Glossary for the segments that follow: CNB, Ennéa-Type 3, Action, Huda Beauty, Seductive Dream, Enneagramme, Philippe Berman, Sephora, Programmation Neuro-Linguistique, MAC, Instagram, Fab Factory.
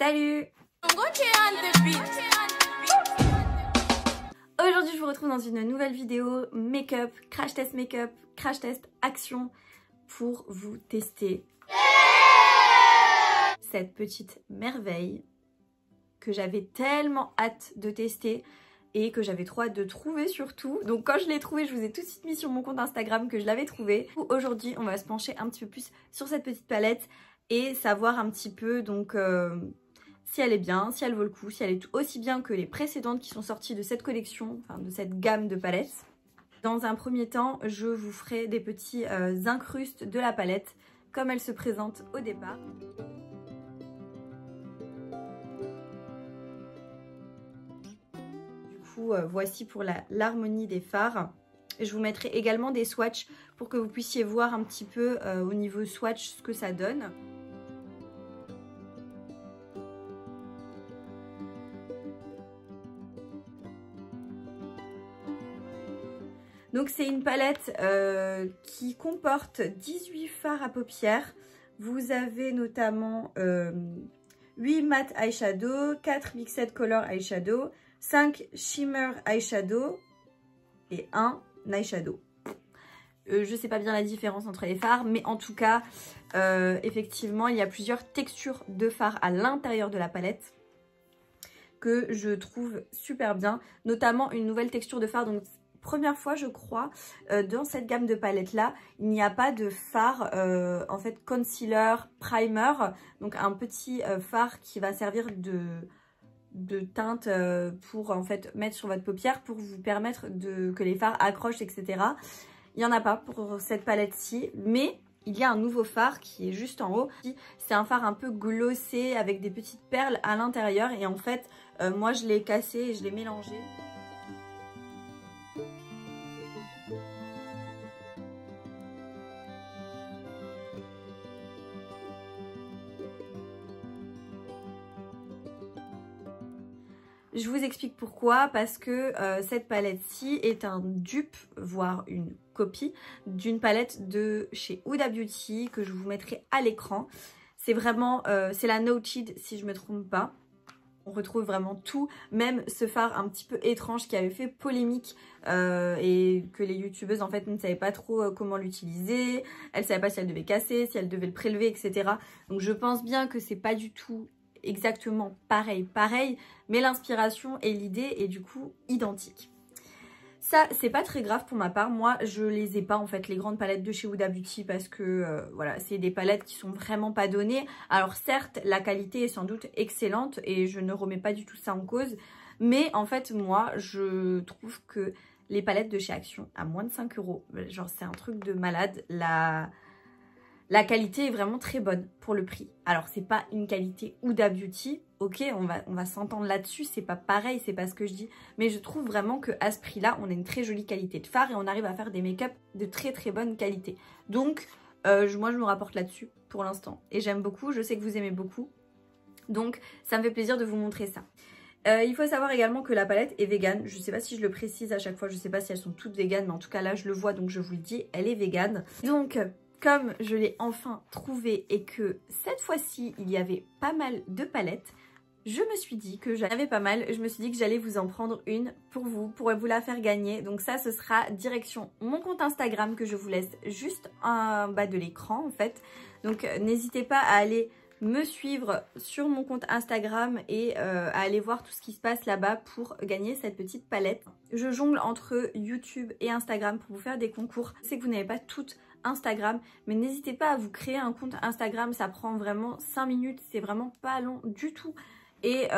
Salut! Aujourd'hui, je vous retrouve dans une nouvelle vidéo make-up, crash test make-up, crash test action pour vous tester cette petite merveille que j'avais tellement hâte de tester et que j'avais trop hâte de trouver surtout. Donc quand je l'ai trouvée, je vous ai tout de suite mis sur mon compte Instagram que je l'avais trouvée. Aujourd'hui, on va se pencher un petit peu plus sur cette petite palette et savoir un petit peu donc si elle est bien, si elle vaut le coup, si elle est aussi bien que les précédentes qui sont sorties de cette collection, enfin de cette gamme de palettes. Dans un premier temps, je vous ferai des petits incrustes de la palette comme elle se présente au départ. Voici pour l'harmonie des fards. Je vous mettrai également des swatchs pour que vous puissiez voir un petit peu au niveau swatch ce que ça donne. Donc c'est une palette qui comporte 18 fards à paupières. Vous avez notamment 8 matte eyeshadow, 4 mixed color eyeshadow, 5 shimmer eyeshadow et 1 eyeshadow. Je sais pas bien la différence entre les fards, mais en tout cas, effectivement, il y a plusieurs textures de fards à l'intérieur de la palette que je trouve super bien, notamment une nouvelle texture de fard. Donc, première fois, je crois, dans cette gamme de palettes-là, il n'y a pas de fard, en fait, concealer, primer, donc un petit fard qui va servir de teinte pour en fait mettre sur votre paupière pour vous permettre que les fards accrochent, etc. Il n'y en a pas pour cette palette-ci, mais il y a un nouveau fard qui est juste en haut. C'est un fard un peu glossé avec des petites perles à l'intérieur et en fait moi je l'ai cassé et je l'ai mélangé. Je vous explique pourquoi, parce que cette palette-ci est un dupe, voire une copie, d'une palette de chez Huda Beauty que je vous mettrai à l'écran. C'est vraiment, c'est la No Cheat si je ne me trompe pas. On retrouve vraiment tout, même ce fard un petit peu étrange qui avait fait polémique et que les youtubeuses en fait ne savaient pas trop comment l'utiliser. Elles ne savaient pas si elles devaient casser, si elles devaient le prélever, etc. Donc je pense bien que c'est pas du tout exactement pareil, mais l'inspiration et l'idée est du coup identique. Ça, c'est pas très grave pour ma part. Moi, je les ai pas en fait, les grandes palettes de chez Huda Beauty, parce que voilà, c'est des palettes qui sont vraiment pas données. Alors certes, la qualité est sans doute excellente et je ne remets pas du tout ça en cause, mais en fait, moi, je trouve que les palettes de chez Action à moins de 5 €, genre c'est un truc de malade. La qualité est vraiment très bonne pour le prix. Alors, c'est pas une qualité Huda Beauty. Ok, on va s'entendre là-dessus. C'est pas pareil, c'est pas ce que je dis. Mais je trouve vraiment qu'à ce prix-là, on a une très jolie qualité de fard et on arrive à faire des make-up de très très bonne qualité. Donc, moi, je me rapporte là-dessus pour l'instant. Et j'aime beaucoup. Je sais que vous aimez beaucoup. Donc, ça me fait plaisir de vous montrer ça. Il faut savoir également que la palette est végane. Je ne sais pas si je le précise à chaque fois. Je ne sais pas si elles sont toutes véganes. Mais en tout cas, là, je le vois. Donc, je vous le dis, elle est végane. Donc, comme je l'ai enfin trouvé et que cette fois-ci, il y avait pas mal de palettes, je me suis dit que j'en avais pas mal. Je me suis dit que j'allais vous en prendre une pour vous la faire gagner. Donc ça, ce sera direction mon compte Instagram que je vous laisse juste en bas de l'écran en fait. Donc n'hésitez pas à aller me suivre sur mon compte Instagram et à aller voir tout ce qui se passe là-bas pour gagner cette petite palette. Je jongle entre YouTube et Instagram pour vous faire des concours. Je sais que vous n'avez pas toutes Instagram, mais n'hésitez pas à vous créer un compte Instagram, ça prend vraiment 5 minutes, c'est vraiment pas long du tout et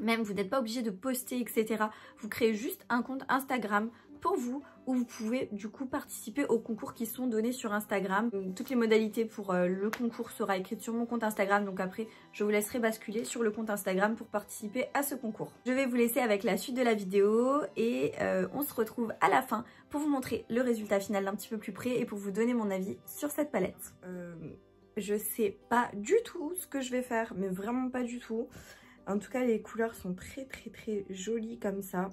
même vous n'êtes pas obligé de poster, etc. Vous créez juste un compte Instagram pour vous où vous pouvez du coup participer aux concours qui sont donnés sur Instagram. Toutes les modalités pour le concours sera écrites sur mon compte Instagram, donc après je vous laisserai basculer sur le compte Instagram pour participer à ce concours. Je vais vous laisser avec la suite de la vidéo et on se retrouve à la fin pour vous montrer le résultat final d'un petit peu plus près et pour vous donner mon avis sur cette palette. Je sais pas du tout ce que je vais faire, mais vraiment pas du tout. En tout cas, les couleurs sont très très très jolies comme ça.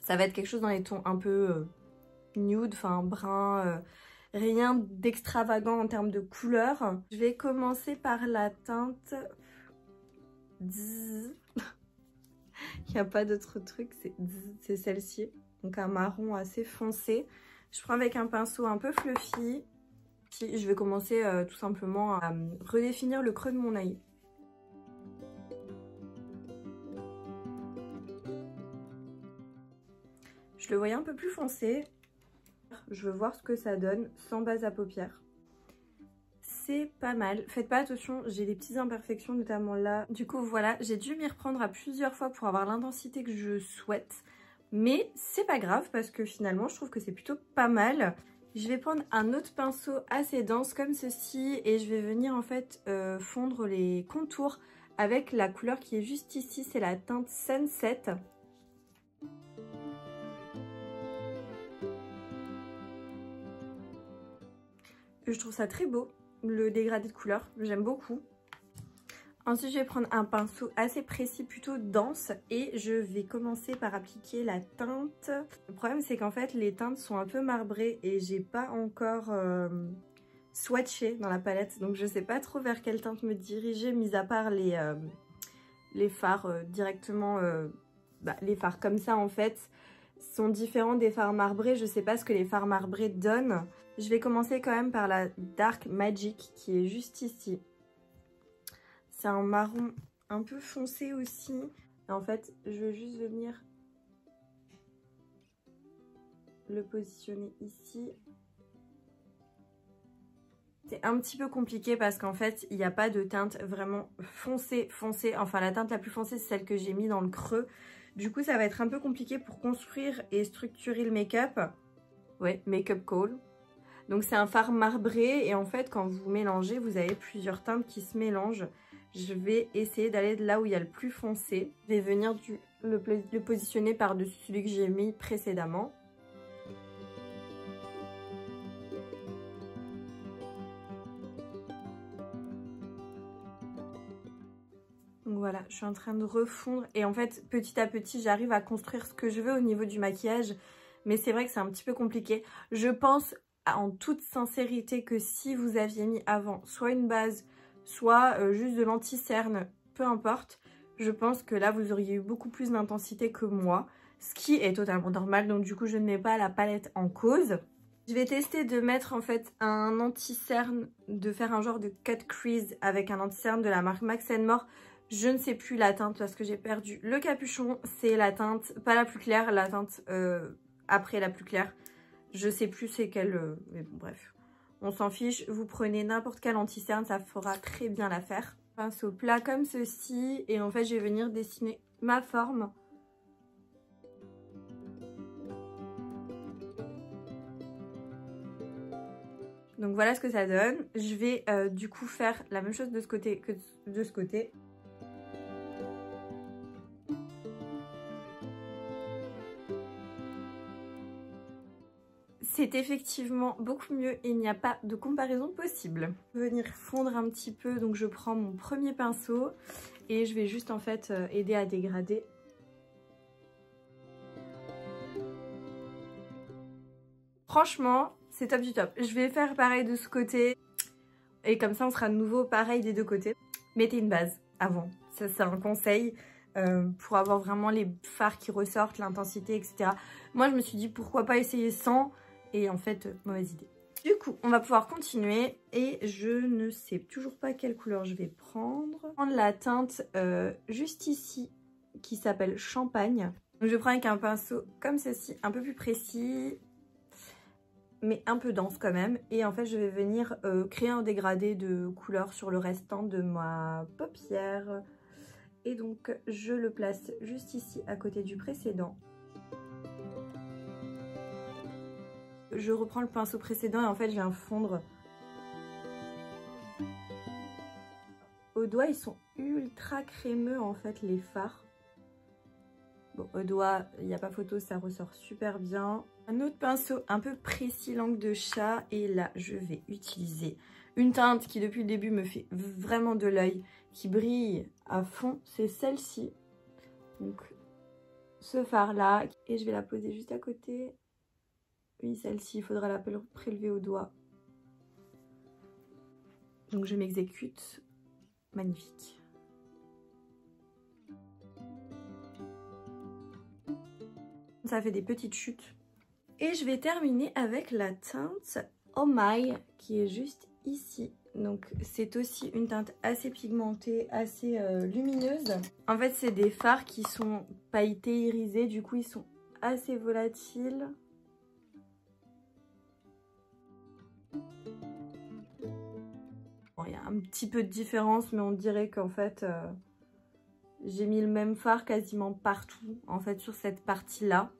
Ça va être quelque chose dans les tons un peu nude, enfin brun, rien d'extravagant en termes de couleurs. Je vais commencer par la teinte Il n'y a pas d'autre truc, c'est celle-ci. Donc un marron assez foncé. Je prends avec un pinceau un peu fluffy. Puis je vais commencer tout simplement à redéfinir le creux de mon œil. Je le voyais un peu plus foncé. Je veux voir ce que ça donne sans base à paupières. C'est pas mal. Faites pas attention, j'ai des petites imperfections notamment là. Du coup voilà, j'ai dû m'y reprendre à plusieurs fois pour avoir l'intensité que je souhaite. Mais c'est pas grave parce que finalement je trouve que c'est plutôt pas mal. Je vais prendre un autre pinceau assez dense comme ceci et je vais venir en fait fondre les contours avec la couleur qui est juste ici, c'est la teinte Sunset. Je trouve ça très beau, le dégradé de couleur, j'aime beaucoup. Ensuite, je vais prendre un pinceau assez précis, plutôt dense, et je vais commencer par appliquer la teinte. Le problème, c'est qu'en fait, les teintes sont un peu marbrées et j'ai pas encore swatché dans la palette, donc je sais pas trop vers quelle teinte me diriger, mis à part les fards directement, les fards comme ça en fait. Sont différents des fards marbrés, je sais pas ce que les fards marbrés donnent. Je vais commencer quand même par la Dark Magic qui est juste ici. C'est un marron un peu foncé aussi. Et en fait, je vais juste venir le positionner ici. C'est un petit peu compliqué parce qu'en fait, il n'y a pas de teinte vraiment foncée. Enfin, la teinte la plus foncée, c'est celle que j'ai mise dans le creux. Du coup, ça va être un peu compliqué pour construire et structurer le make-up. Ouais, make-up call. Donc, c'est un fard marbré. Et en fait, quand vous mélangez, vous avez plusieurs teintes qui se mélangent. Je vais essayer d'aller de là où il y a le plus foncé. Je vais venir le positionner par-dessus celui que j'ai mis précédemment. Voilà, je suis en train de refondre et en fait, petit à petit, j'arrive à construire ce que je veux au niveau du maquillage. Mais c'est vrai que c'est un petit peu compliqué. Je pense en toute sincérité que si vous aviez mis avant soit une base, soit juste de l'anti-cerne, peu importe, je pense que là, vous auriez eu beaucoup plus d'intensité que moi. Ce qui est totalement normal, donc du coup, je ne mets pas la palette en cause. Je vais tester de mettre en fait un anti-cerne, de faire un genre de cut crease avec un anti-cerne de la marque MAC. Je ne sais plus la teinte parce que j'ai perdu le capuchon. C'est la teinte, pas la plus claire, la teinte après la plus claire. Je sais plus c'est quelle, mais bon bref, on s'en fiche. Vous prenez n'importe quel anti-cerne, ça fera très bien l'affaire. Pinceau plat comme ceci et en fait je vais venir dessiner ma forme. Donc voilà ce que ça donne. Je vais du coup faire la même chose de ce côté que de ce côté. C'est effectivement beaucoup mieux et il n'y a pas de comparaison possible. Je vais venir fondre un petit peu, donc je prends mon premier pinceau et je vais juste en fait aider à dégrader. Franchement, c'est top du top. Je vais faire pareil de ce côté et comme ça on sera de nouveau pareil des deux côtés. Mettez une base avant, ça c'est un conseil. Pour avoir vraiment les fards qui ressortent, l'intensité, etc. Moi, je me suis dit, pourquoi pas essayer sans? Et en fait, mauvaise idée. Du coup, on va pouvoir continuer. Et je ne sais toujours pas quelle couleur je vais prendre. Je vais prendre la teinte juste ici, qui s'appelle Champagne. Donc, je prends avec un pinceau comme ceci, un peu plus précis, mais un peu dense quand même. Et en fait, je vais venir créer un dégradé de couleur sur le restant de ma paupière. Et donc, je le place juste ici, à côté du précédent. Je reprends le pinceau précédent et en fait, je viens fondre. Aux doigts, ils sont ultra crémeux, en fait, les fards. Bon, aux doigts, il n'y a pas photo, ça ressort super bien. Un autre pinceau un peu précis, langue de chat. Et là, je vais utiliser une teinte qui, depuis le début, me fait vraiment de l'œil, qui brille à fond, c'est celle-ci, donc ce fard là, et je vais la poser juste à côté. Oui, celle-ci, il faudra la prélever au doigt. Donc je m'exécute, magnifique. ça fait des petites chutes. Et je vais terminer avec la teinte Oh My qui est juste ici. Donc c'est aussi une teinte assez pigmentée, assez lumineuse. En fait c'est des fards qui sont pailletés, irisés, du coup ils sont assez volatiles. Bon, il y a un petit peu de différence mais on dirait qu'en fait j'ai mis le même fard quasiment partout en fait sur cette partie là.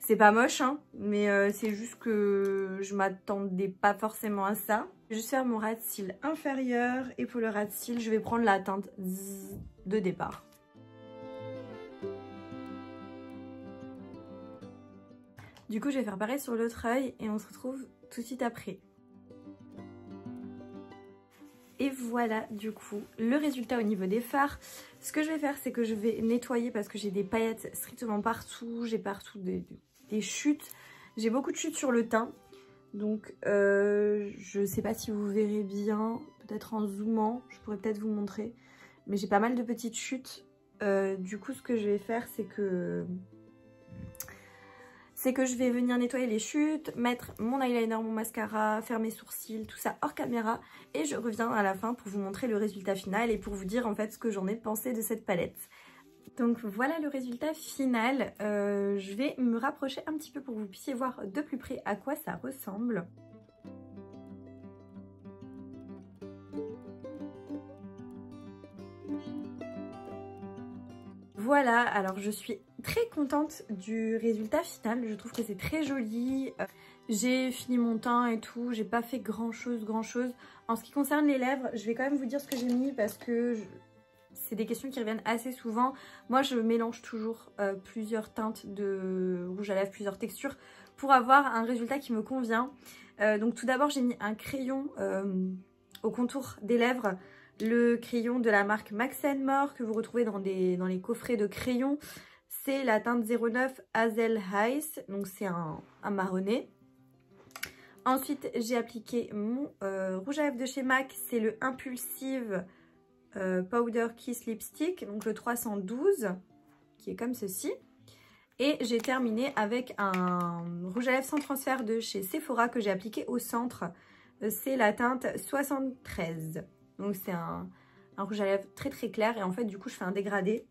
C'est pas moche, hein, mais c'est juste que je m'attendais pas forcément à ça. Je vais juste faire mon ras de cils inférieur et pour le ras de cils, je vais prendre la teinte de départ. Du coup, je vais faire pareil sur l'autre œil et on se retrouve tout de suite après. Et voilà du coup le résultat au niveau des fards. Ce que je vais faire c'est que je vais nettoyer parce que j'ai des paillettes strictement partout, j'ai partout des chutes, j'ai beaucoup de chutes sur le teint. Donc je sais pas si vous verrez bien, peut-être en zoomant, je pourrais peut-être vous montrer. Mais j'ai pas mal de petites chutes. Du coup ce que je vais faire c'est que... je vais venir nettoyer les chutes, mettre mon eyeliner, mon mascara, faire mes sourcils, tout ça hors caméra. Et je reviens à la fin pour vous montrer le résultat final et pour vous dire en fait ce que j'en ai pensé de cette palette. Donc voilà le résultat final. Je vais me rapprocher un petit peu pour que vous puissiez voir de plus près à quoi ça ressemble. Voilà, alors je suis très contente du résultat final, je trouve que c'est très joli. J'ai fini mon teint et tout, j'ai pas fait grand chose. En ce qui concerne les lèvres, je vais quand même vous dire ce que j'ai mis parce que c'est des questions qui reviennent assez souvent. Moi je mélange toujours plusieurs teintes de rouge à lèvres, plusieurs textures pour avoir un résultat qui me convient. Donc tout d'abord j'ai mis un crayon au contour des lèvres. Le crayon de la marque MAC que vous retrouvez dans les coffrets de crayons. C'est la teinte 09 Hazel Ice. Donc c'est un marronné. Ensuite j'ai appliqué mon rouge à lèvres de chez MAC. C'est le Impulsive Powder Kiss Lipstick. Donc le 312 qui est comme ceci. Et j'ai terminé avec un rouge à lèvres sans transfert de chez Sephora que j'ai appliqué au centre. C'est la teinte 73. Donc c'est un rouge à lèvres très clair et en fait du coup je fais un dégradé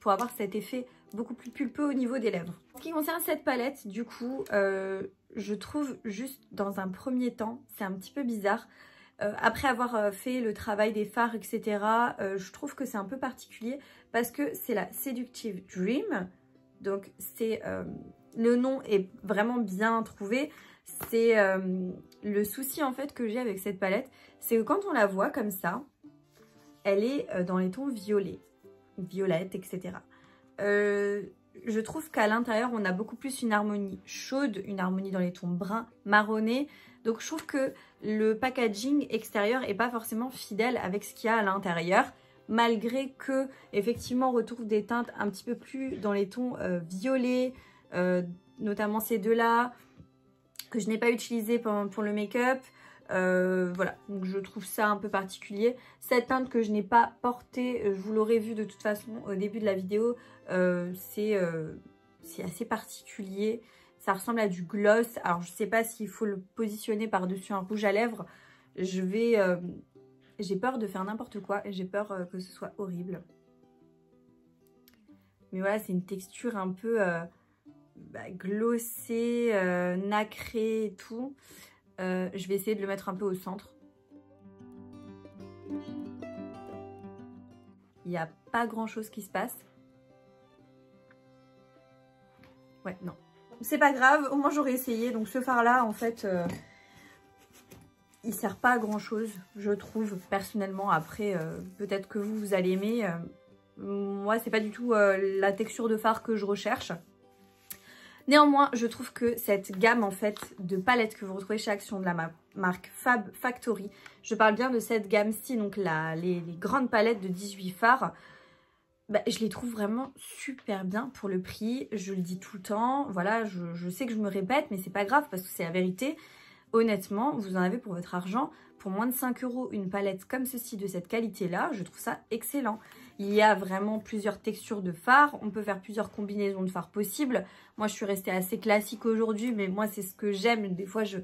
pour avoir cet effet beaucoup plus pulpeux au niveau des lèvres. En ce qui concerne cette palette du coup je trouve juste dans un premier temps c'est un petit peu bizarre. Après avoir fait le travail des fards etc je trouve que c'est un peu particulier parce que c'est la Seductive Dream. Donc c'est le nom est vraiment bien trouvé. C'est le souci en fait que j'ai avec cette palette, c'est que quand on la voit comme ça, elle est dans les tons violets, violettes, etc. Je trouve qu'à l'intérieur, on a beaucoup plus une harmonie chaude, une harmonie dans les tons bruns, marronnés. Donc je trouve que le packaging extérieur n'est pas forcément fidèle avec ce qu'il y a à l'intérieur, malgré que effectivement on retrouve des teintes un petit peu plus dans les tons violets, notamment ces deux-là, que je n'ai pas utilisé pour le make-up. Voilà, donc je trouve ça un peu particulier. Cette teinte que je n'ai pas portée, je vous l'aurais vu de toute façon au début de la vidéo, c'est assez particulier. Ça ressemble à du gloss. Alors je ne sais pas s'il faut le positionner par-dessus un rouge à lèvres. J'ai peur de faire n'importe quoi et j'ai peur que ce soit horrible. Mais voilà, c'est une texture un peu... glossé, nacré et tout. Je vais essayer de le mettre un peu au centre. Il n'y a pas grand chose qui se passe. Ouais, non. C'est pas grave, au moins j'aurais essayé. Donc ce fard là, en fait, il sert pas à grand chose, je trouve, personnellement. Après, peut-être que vous allez aimer. Moi, c'est pas du tout la texture de fard que je recherche. Néanmoins, je trouve que cette gamme en fait de palettes que vous retrouvez chez Action de la marque Fab Factory, je parle bien de cette gamme-ci, donc les grandes palettes de 18 fards, bah, je les trouve vraiment super bien pour le prix. Je le dis tout le temps, voilà, je sais que je me répète, mais c'est pas grave parce que c'est la vérité. Honnêtement, vous en avez pour votre argent. Pour moins de 5 euros, une palette comme ceci de cette qualité-là, je trouve ça excellent. Il y a vraiment plusieurs textures de fard. On peut faire plusieurs combinaisons de fards possibles. Moi, je suis restée assez classique aujourd'hui, mais moi, c'est ce que j'aime. Des fois, je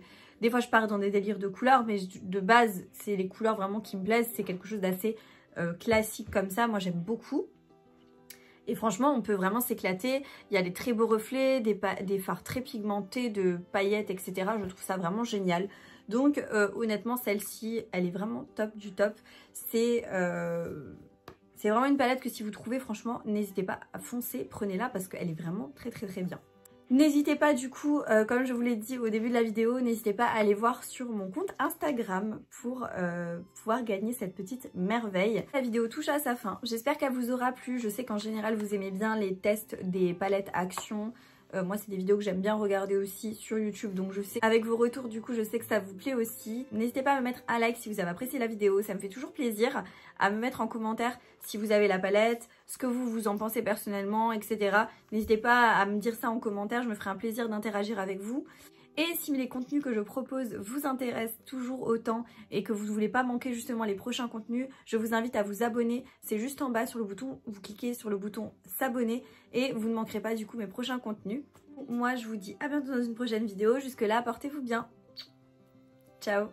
pars dans des délires de couleurs, mais de base, c'est les couleurs vraiment qui me plaisent. C'est quelque chose d'assez classique comme ça. Moi, j'aime beaucoup. Et franchement, on peut vraiment s'éclater. Il y a des très beaux reflets, des fards très pigmentés, de paillettes, etc. Je trouve ça vraiment génial. Donc, honnêtement, celle-ci, elle est vraiment top du top. C'est vraiment une palette que si vous trouvez, franchement, n'hésitez pas à foncer. Prenez-la parce qu'elle est vraiment très, très, très bien. N'hésitez pas du coup, comme je vous l'ai dit au début de la vidéo, n'hésitez pas à aller voir sur mon compte Instagram pour pouvoir gagner cette petite merveille. La vidéo touche à sa fin. J'espère qu'elle vous aura plu. Je sais qu'en général, vous aimez bien les tests des palettes Action. Moi, c'est des vidéos que j'aime bien regarder aussi sur YouTube. Donc, je sais, avec vos retours, du coup, je sais que ça vous plaît aussi. N'hésitez pas à me mettre un like si vous avez apprécié la vidéo. Ça me fait toujours plaisir. À me mettre en commentaire si vous avez la palette, ce que vous en pensez personnellement, etc. N'hésitez pas à me dire ça en commentaire. Je me ferai un plaisir d'interagir avec vous. Et si les contenus que je propose vous intéressent toujours autant et que vous ne voulez pas manquer justement les prochains contenus, je vous invite à vous abonner. C'est juste en bas sur le bouton, vous cliquez sur le bouton s'abonner et vous ne manquerez pas du coup mes prochains contenus. Moi je vous dis à bientôt dans une prochaine vidéo. Jusque là, portez-vous bien. Ciao.